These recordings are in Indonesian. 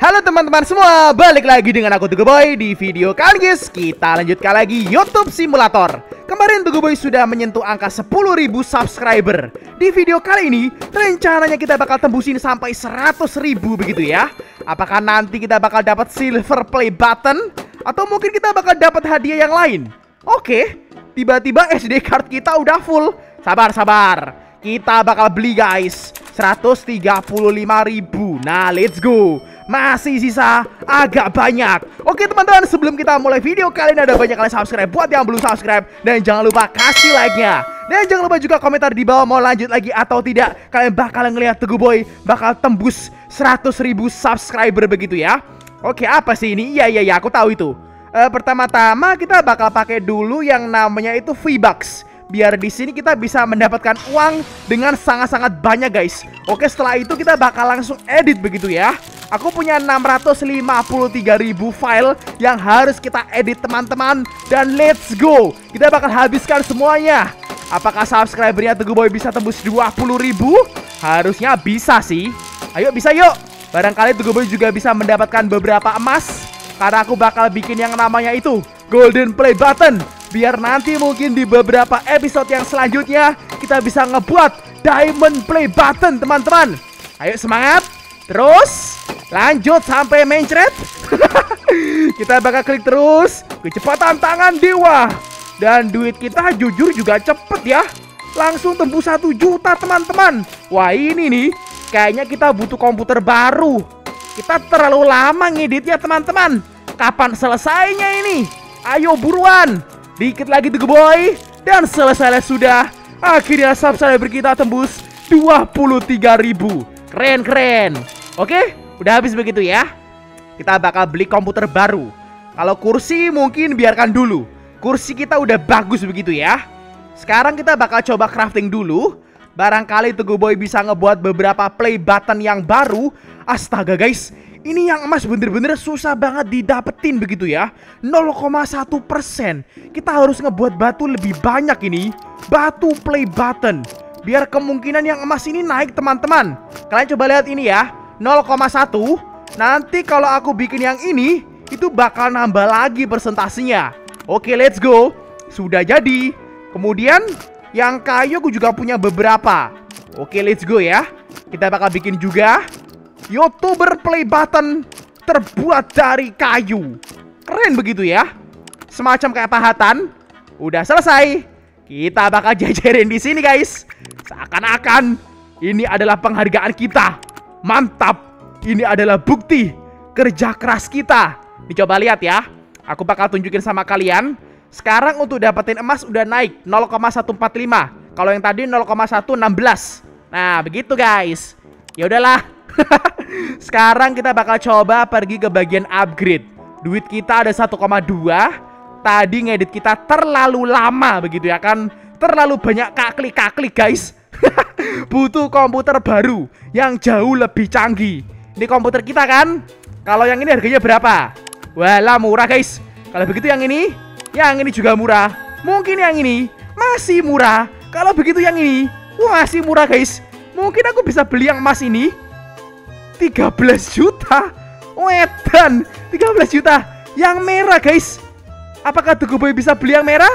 Halo teman-teman semua, balik lagi dengan aku Teguh Boy. Di video kali ini kita lanjutkan lagi YouTube Simulator. Kemarin Teguh Boy sudah menyentuh angka 10.000 subscriber. Di video kali ini rencananya kita bakal tembusin sampai 100.000 begitu ya. Apakah nanti kita bakal dapat silver play button atau mungkin kita bakal dapat hadiah yang lain? Oke, tiba-tiba SD card kita udah full. Sabar-sabar, kita bakal beli guys 135.000. Nah, let's go. Masih sisa agak banyak. Oke teman-teman, sebelum kita mulai video kali ini, ada banyak kalian subscribe. Buat yang belum subscribe, dan jangan lupa kasih like-nya. Dan jangan lupa juga komentar di bawah mau lanjut lagi atau tidak. Kalian bakal ngelihat Teguh Boy bakal tembus 100.000 subscriber begitu ya. Oke, apa sih ini? Iya, aku tahu itu. Pertama-tama kita bakal pakai dulu yang namanya itu V-Bucks. Biar di sini kita bisa mendapatkan uang dengan sangat-sangat banyak guys. Oke, setelah itu kita bakal langsung edit begitu ya. Aku punya 653.000 file yang harus kita edit teman-teman. Dan let's go, kita bakal habiskan semuanya. Apakah subscribernya Teguh Boy bisa tembus 20.000? Harusnya bisa sih. Ayo bisa yuk. Barangkali Teguh Boy juga bisa mendapatkan beberapa emas, karena aku bakal bikin yang namanya itu Golden Play Button. Biar nanti mungkin di beberapa episode yang selanjutnya kita bisa ngebuat Diamond Play Button teman-teman. Ayo semangat. Terus lanjut sampai mencret. Kita bakal klik terus. Kecepatan tangan dewa. Dan duit kita jujur juga cepet ya. Langsung tembus 1 juta teman-teman. Wah ini nih, kayaknya kita butuh komputer baru. Kita terlalu lama ngeditnya teman-teman. Kapan selesainya ini? Ayo buruan. Dikit lagi Teguh Boy. Dan selesailah sudah. Akhirnya subscriber kita tembus 23.000. Keren. Oke, udah habis begitu ya. Kita bakal beli komputer baru. Kalau kursi mungkin biarkan dulu. Kursi kita udah bagus begitu ya. Sekarang kita bakal coba crafting dulu. Barangkali Teguh Boy bisa ngebuat beberapa play button yang baru. Astaga guys, ini yang emas bener-bener susah banget didapetin begitu ya. 0,1%. Kita harus ngebuat batu lebih banyak ini. Batu play button. Biar kemungkinan yang emas ini naik teman-teman. Kalian coba lihat ini ya. 0,1. Nanti kalau aku bikin yang ini, itu bakal nambah lagi persentasenya. Oke, let's go. Sudah jadi. Kemudian yang kayu aku juga punya beberapa. Oke, let's go ya. Kita bakal bikin juga YouTuber play button terbuat dari kayu. Keren begitu ya. Semacam kayak pahatan. Udah selesai. Kita bakal jajarin di sini guys. Seakan-akan ini adalah penghargaan kita. Mantap. Ini adalah bukti kerja keras kita. Dicoba lihat ya. Aku bakal tunjukin sama kalian. Sekarang untuk dapetin emas udah naik 0,145. Kalau yang tadi 0,116. Nah begitu guys. Ya udahlah. Sekarang kita bakal coba pergi ke bagian upgrade. Duit kita ada 1,2. Tadi ngedit kita terlalu lama begitu ya kan. Terlalu banyak kaklik-kaklik guys. Butuh komputer baru yang jauh lebih canggih. Ini komputer kita kan. Kalau yang ini harganya berapa? Walah murah guys. Kalau begitu yang ini. Yang ini juga murah. Mungkin yang ini masih murah. Kalau begitu yang ini masih murah guys. Mungkin aku bisa beli yang emas ini 13 juta. Wedan, 13 juta. Yang merah guys. Apakah Teguh Boy bisa beli yang merah?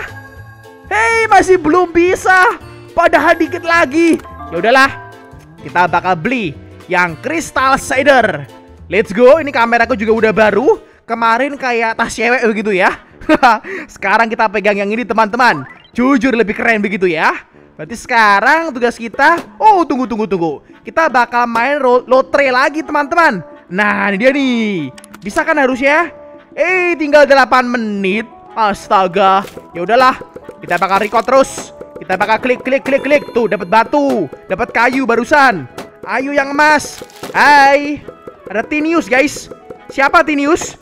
Hei, masih belum bisa. Padahal dikit lagi. Ya udahlah, kita bakal beli yang kristal shader. Let's go. Ini kameraku juga udah baru. Kemarin kayak tas cewek begitu ya. Sekarang kita pegang yang ini teman-teman. Jujur lebih keren begitu ya. Berarti sekarang tugas kita, oh tunggu. Kita bakal main lotre lagi teman-teman. Nah ini dia nih. Bisa kan harusnya? Tinggal 8 menit. Astaga. Ya udahlah, kita bakal record terus. Kita bakal klik. Tuh dapat batu, dapat kayu barusan. Ayo yang emas. Hai. Ada Tinius guys. Siapa Tinius?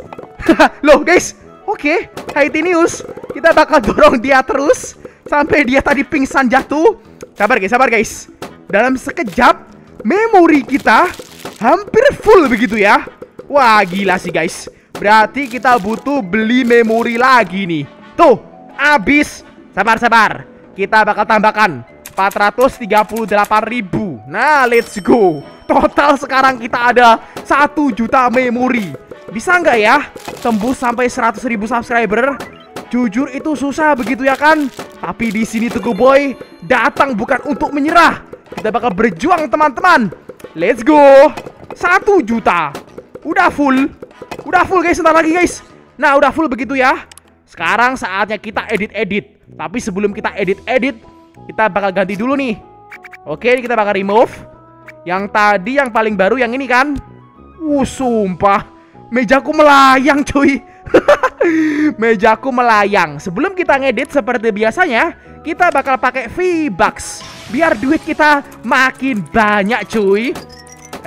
Loh guys. Oke, hai Tinius. Kita bakal dorong dia terus sampai dia tadi pingsan jatuh. Sabar guys. Dalam sekejap memori kita hampir full begitu ya. Wah gila sih guys. Berarti kita butuh beli memori lagi nih. Tuh abis. Sabar. Kita bakal tambahkan 438.000. Nah let's go. Total sekarang kita ada 1 juta memori. Bisa nggak ya tembus sampai 100.000 subscriber? Jujur itu susah begitu ya kan? Tapi di sini Teguh Boy datang bukan untuk menyerah. Kita bakal berjuang teman-teman. Let's go. 1 juta. Udah full guys, sebentar lagi guys. Nah udah full begitu ya. Sekarang saatnya kita edit-edit. Tapi sebelum kita edit-edit, kita bakal ganti dulu nih. Oke, kita bakal remove yang tadi, yang paling baru, yang ini kan. Sumpah mejaku melayang cuy. Mejaku melayang. Sebelum kita ngedit seperti biasanya, kita bakal pakai V-Bucks biar duit kita makin banyak cuy.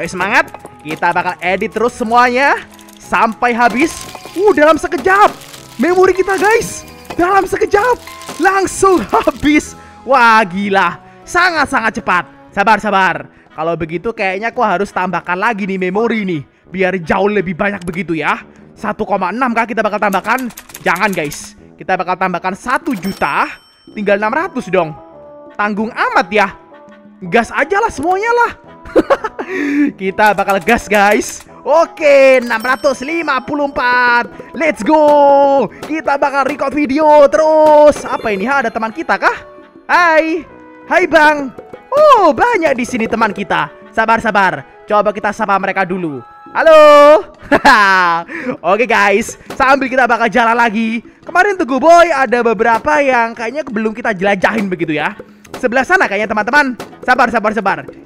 Ayo semangat. Kita bakal edit terus semuanya sampai habis. Dalam sekejap memori kita guys, dalam sekejap langsung habis. Wah gila, sangat-sangat cepat. Sabar-sabar. Kalau begitu kayaknya aku harus tambahkan lagi nih memori nih, biar jauh lebih banyak begitu ya. 1,6 kah kita bakal tambahkan? Jangan guys, kita bakal tambahkan 1 juta. Tinggal 600 dong. Tanggung amat ya. Gas aja lah semuanya lah. Kita bakal gas guys. Oke, 654. Let's go. Kita bakal record video terus. Apa ini? Ada teman kita kah? Hai bang. Banyak di sini teman kita. Sabar-sabar. Coba kita sapa mereka dulu. Halo. Oke guys, sambil kita bakal jalan lagi. Kemarin Teguh Boy ada beberapa yang kayaknya belum kita jelajahin begitu ya. Sebelah sana kayaknya teman-teman. Sabar.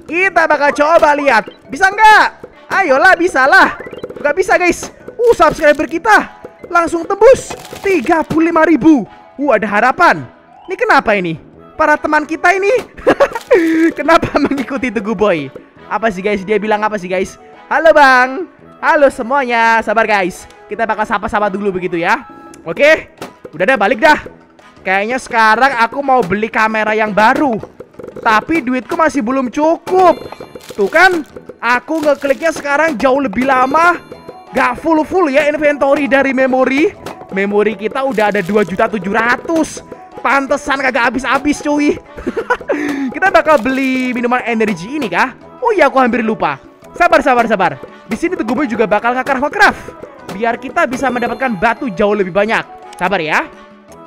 Kita bakal coba lihat. Bisa nggak? Ayolah, bisalah. Nggak bisa guys. Subscriber kita langsung tembus 35.000. Ada harapan. Ini kenapa ini? Para teman kita ini kenapa mengikuti Teguh Boy? Apa sih guys? Dia bilang apa sih guys? Halo bang, halo semuanya. Sabar guys, kita bakal sapa-sapa dulu begitu ya. Oke, udah dah, balik dah. Kayaknya sekarang aku mau beli kamera yang baru, tapi duitku masih belum cukup. Tuh kan, aku ngekliknya sekarang jauh lebih lama. Gak full ya inventory dari memori. Memori kita udah ada 2.700.000. Pantesan kagak habis-habis cuy. Kita bakal beli minuman energi ini kah? Aku hampir lupa. Sabar. Di sini Teguh Boy juga bakal nge-craft biar kita bisa mendapatkan batu jauh lebih banyak. Sabar ya.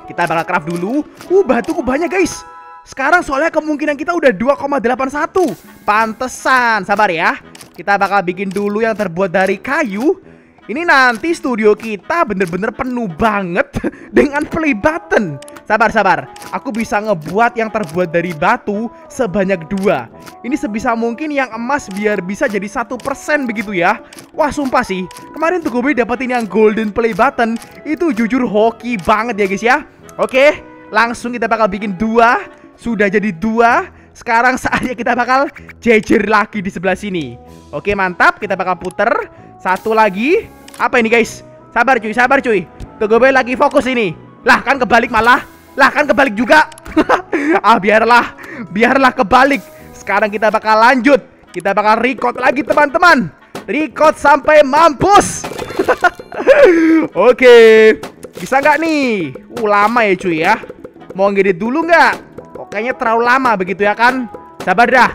Kita bakal craft dulu. Batuku banyak guys. Sekarang soalnya kemungkinan kita udah 2,81. Pantesan. Sabar ya. Kita bakal bikin dulu yang terbuat dari kayu. Ini nanti studio kita bener-bener penuh banget dengan play button. Sabar. Aku bisa ngebuat yang terbuat dari batu sebanyak 2. Ini sebisa mungkin yang emas biar bisa jadi 1% begitu ya. Sumpah sih. Kemarin Teguh Boy dapetin yang golden play button. Itu jujur hoki banget ya guys ya. Oke, langsung kita bakal bikin 2. Sudah jadi 2. Sekarang saatnya kita bakal jejer lagi di sebelah sini. Oke mantap, kita bakal puter. Satu lagi. Apa ini guys? Sabar cuy. Teguh Boy lagi fokus ini. Lah kan kebalik malah. Lah kan kebalik juga. Biarlah kebalik. Sekarang kita bakal lanjut. Kita bakal record lagi teman-teman. Record sampai mampus. Oke. Bisa nggak nih? Lama ya cuy ya. Mau ngedit dulu nggak? Kayaknya terlalu lama begitu ya kan? Sabar dah.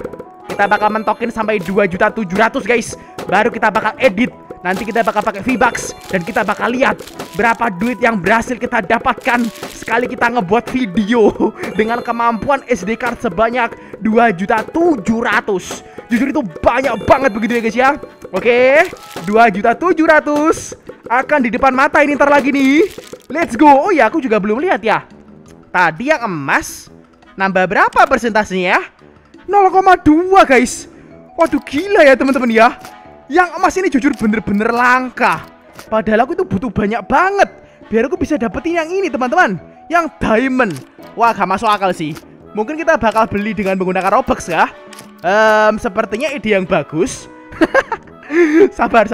Kita bakal mentokin sampai 2.700.000 guys. Baru kita bakal edit. Nanti kita bakal pakai V-Bucks dan kita bakal lihat berapa duit yang berhasil kita dapatkan sekali kita ngebuat video dengan kemampuan SD card sebanyak 2.700.000. Jujur itu banyak banget begitu ya guys ya. Oke, 2.700.000 akan di depan mata ini ntar lagi nih. Let's go. Aku juga belum lihat ya. Tadi yang emas nambah berapa persentasenya ya? 0,2 guys. Waduh gila ya teman-teman ya. Yang emas ini jujur bener-bener langka. Padahal aku itu butuh banyak banget biar aku bisa dapetin yang ini teman-teman, yang diamond. Gak masuk akal sih. Mungkin kita bakal beli dengan menggunakan Robux ya. Sepertinya ide yang bagus. Sabar.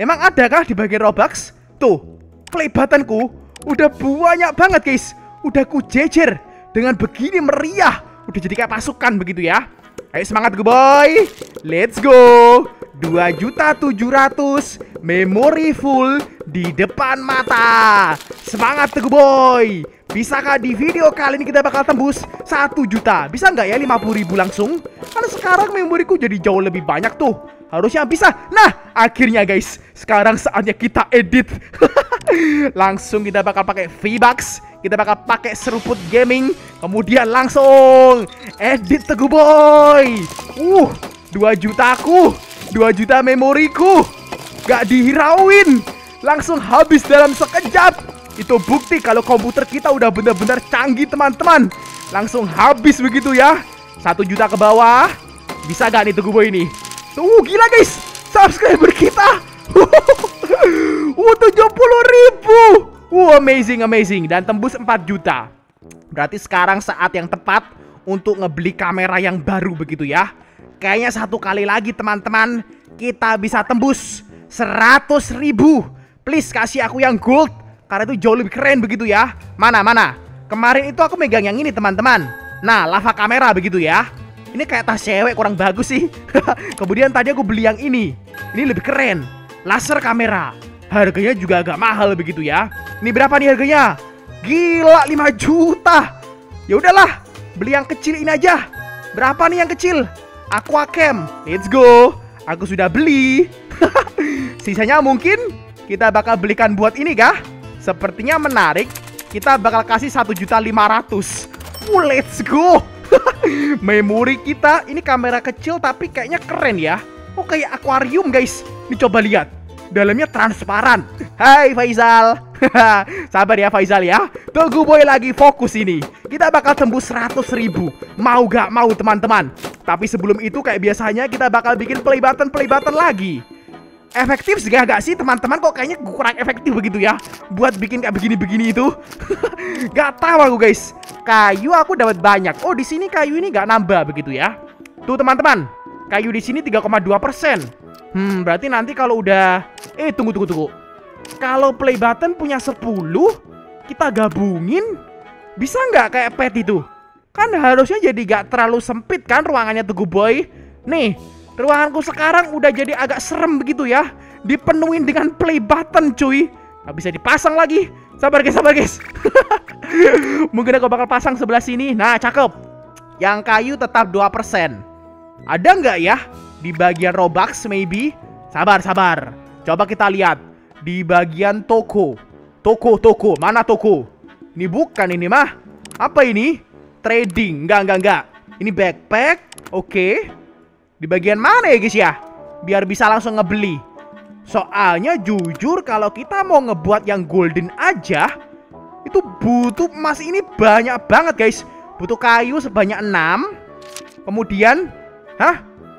Emang adakah di bagian Robux? Tuh, play buttonku udah banyak banget guys. Udah ku jejer dengan begini meriah. Udah jadi kayak pasukan begitu ya. Ayo semangat Teguh Boy. Let's go. 2.700.000 memori full di depan mata. Semangat Teguh Boy. Bisakah di video kali ini kita bakal tembus 1 juta? Bisa nggak ya 50.000 langsung? Karena sekarang memoriku jadi jauh lebih banyak tuh. Harusnya bisa. Nah, akhirnya guys, sekarang saatnya kita edit. Langsung kita bakal pakai V-Bucks, kita bakal pakai seruput gaming, kemudian langsung edit Teguh Boy. 2 jutaku, 2 juta memoriku gak dihirauin, langsung habis dalam sekejap. Itu bukti kalau komputer kita udah benar-benar canggih, teman-teman. Langsung habis begitu ya. 1 juta ke bawah. Bisa gak nih Teguh Boy ini? Gila guys, subscriber kita 70.000. Amazing, amazing. Dan tembus 4 juta. Berarti sekarang saat yang tepat untuk ngebeli kamera yang baru begitu ya. Kayaknya satu kali lagi teman-teman, kita bisa tembus 100.000. Please kasih aku yang gold, karena itu jauh lebih keren begitu ya. Mana-mana, kemarin itu aku megang yang ini teman-teman. Nah, lava kamera begitu ya. Ini kayak tas cewek, kurang bagus sih. Kemudian tadi aku beli yang ini. Ini lebih keren, laser kamera. Harganya juga agak mahal begitu ya. Ini berapa nih harganya? Gila, 5 juta. Ya udahlah, beli yang kecil ini aja. Berapa nih yang kecil? Aquacam, let's go. Aku sudah beli. Sisanya mungkin kita bakal belikan buat ini kah? Sepertinya menarik. Kita bakal kasih 1.500.000. Let's go. Memori kita ini kamera kecil tapi kayaknya keren ya. Oh, kayak akuarium guys. Ini coba lihat, dalamnya transparan. Hai Faisal. Sabar ya Faisal ya, Teguh Boy lagi fokus ini. Kita bakal tembus 100.000. Mau gak mau teman-teman. Tapi sebelum itu kayak biasanya kita bakal bikin play button-play button lagi. Efektif juga gak sih teman-teman? Kok kayaknya kurang efektif begitu ya buat bikin kayak begini-begini itu. Gak tahu aku guys. Kayu aku dapat banyak. Oh, di sini kayu ini gak nambah begitu ya. Tuh teman-teman, kayu di sini 3,2%. Berarti nanti kalau udah tunggu. Kalau play button punya 10, kita gabungin, bisa nggak kayak pet itu? Kan harusnya jadi gak terlalu sempit kan ruangannya Teguh Boy. Nih, ruanganku sekarang udah jadi agak serem begitu ya. Dipenuhin dengan play button cuy. Gak bisa dipasang lagi. Sabar guys, sabar guys. Mungkin aku bakal pasang sebelah sini. Nah, cakep. Yang kayu tetap 2%. Ada nggak ya di bagian Robux maybe? Sabar, sabar. Coba kita lihat di bagian toko. Toko. Mana toko? Ini bukan ini mah. Apa ini? Trading. Enggak. Ini backpack. Oke. Di bagian mana ya guys ya, biar bisa langsung ngebeli. Soalnya jujur kalau kita mau ngebuat yang golden aja, itu butuh emas ini banyak banget guys. Butuh kayu sebanyak 6. Kemudian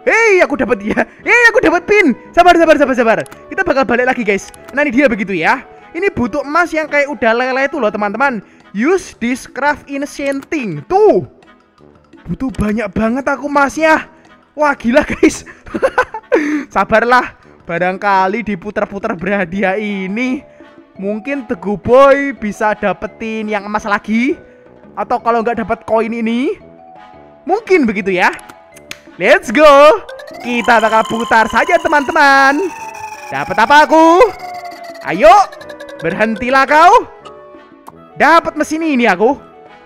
hei, aku dapat ya. Aku dapat pin. Sabar. Kita bakal balik lagi guys. Nah, ini dia begitu ya. Ini butuh emas yang kayak udah lele itu loh teman-teman. Use this craft in enchanting. Tuh, butuh banyak banget aku emasnya. Wah, gila guys. Sabarlah, barangkali diputer-puter berhadiah ini mungkin Teguh Boy bisa dapetin yang emas lagi. Atau kalau nggak dapat koin ini, mungkin begitu ya. Let's go. Kita bakal putar saja teman-teman. Dapat apa aku? Ayo, berhentilah kau. Dapat mesin ini aku.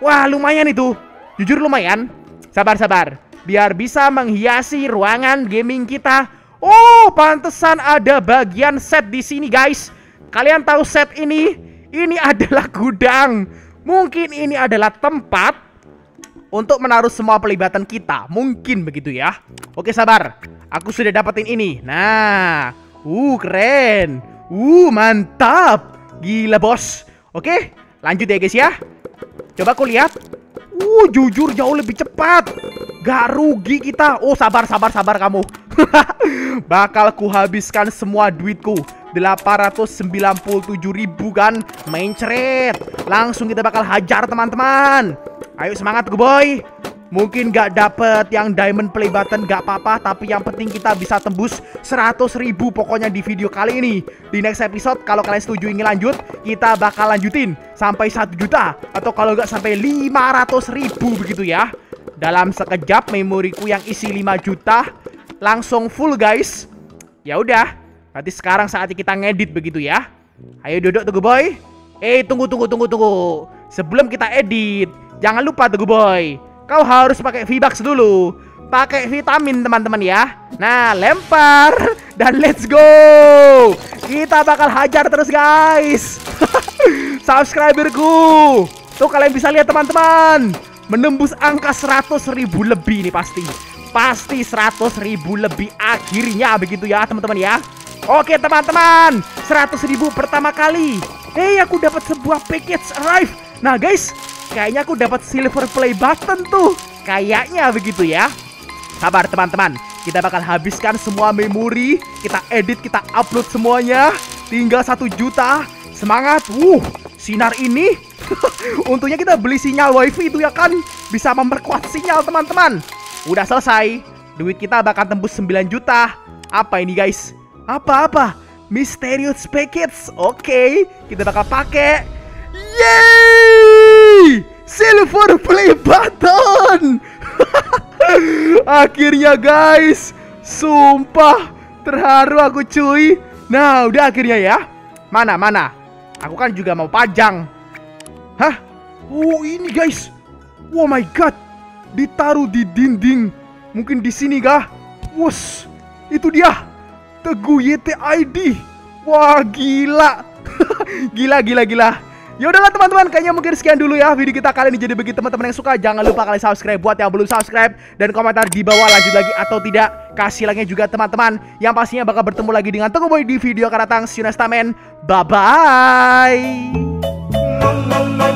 Wah, lumayan itu. Jujur lumayan. Sabar. Biar bisa menghiasi ruangan gaming kita. Oh, pantesan ada bagian set di sini, guys. Kalian tahu set ini? Ini adalah gudang. Mungkin ini adalah tempat untuk menaruh semua pelibatan kita. Mungkin begitu ya. Oke, sabar. Aku sudah dapetin ini. Nah, keren. Mantap. Gila, bos. Oke, lanjut ya, guys ya. Coba aku lihat. Jujur jauh lebih cepat. Gak rugi kita. Oh, sabar kamu. Bakal ku habiskan semua duitku. 897.000 kan. Mencret. Langsung kita bakal hajar teman-teman. Ayo semangat Teguh Boy. Mungkin gak dapet yang diamond play button, gak apa-apa. Tapi yang penting kita bisa tembus 100.000 pokoknya di video kali ini. Di next episode kalau kalian setuju ingin lanjut, kita bakal lanjutin sampai 1 juta. Atau kalau nggak sampai 500.000 begitu ya. Dalam sekejap memoriku yang isi 5 juta langsung full guys. Ya udah, berarti sekarang saatnya kita ngedit begitu ya. Ayo duduk Teguh Boy. Tunggu. Sebelum kita edit, jangan lupa Teguh Boy, kau harus pakai V-Bucks dulu. Pakai vitamin teman-teman ya. Nah, lempar dan let's go. Kita bakal hajar terus guys. Subscriberku. Tuh kalian bisa lihat teman-teman, menembus angka 100.000 lebih nih pasti. Pasti 100.000 lebih akhirnya begitu ya teman-teman ya. Oke teman-teman, 100.000 pertama kali. Hey, aku dapat sebuah package arrive. Nah guys, kayaknya aku dapat silver play button tuh. Kayaknya begitu ya. Sabar teman-teman, kita bakal habiskan semua memori. Kita edit, kita upload semuanya. Tinggal 1 juta. Semangat. Sinar ini. Untungnya kita beli sinyal wifi itu ya kan, bisa memperkuat sinyal teman-teman. Udah selesai. Duit kita bakal tembus 9 juta. Apa ini guys? Apa-apa? Mysterious package. Oke, kita bakal pakai. Yeay! Silver play button. Akhirnya guys, sumpah terharu aku cuy. Nah, udah akhirnya ya. Mana? Aku kan juga mau pajang. Hah? Oh, ini guys. Oh my god. Ditaruh di dinding. Mungkin di sini kah? Wuss. Itu dia. Teguh YTID. Wah, gila. Gila. Ya udahlah teman-teman, kayaknya mungkin sekian dulu ya video kita kali ini. Jadi bagi teman-teman yang suka, jangan lupa kalian subscribe. Buat yang belum subscribe, dan komentar di bawah lanjut lagi atau tidak. Kasih like-nya juga teman-teman. Yang pastinya bakal bertemu lagi dengan Teguh Boy di video akan datang. See you next time. Bye-bye.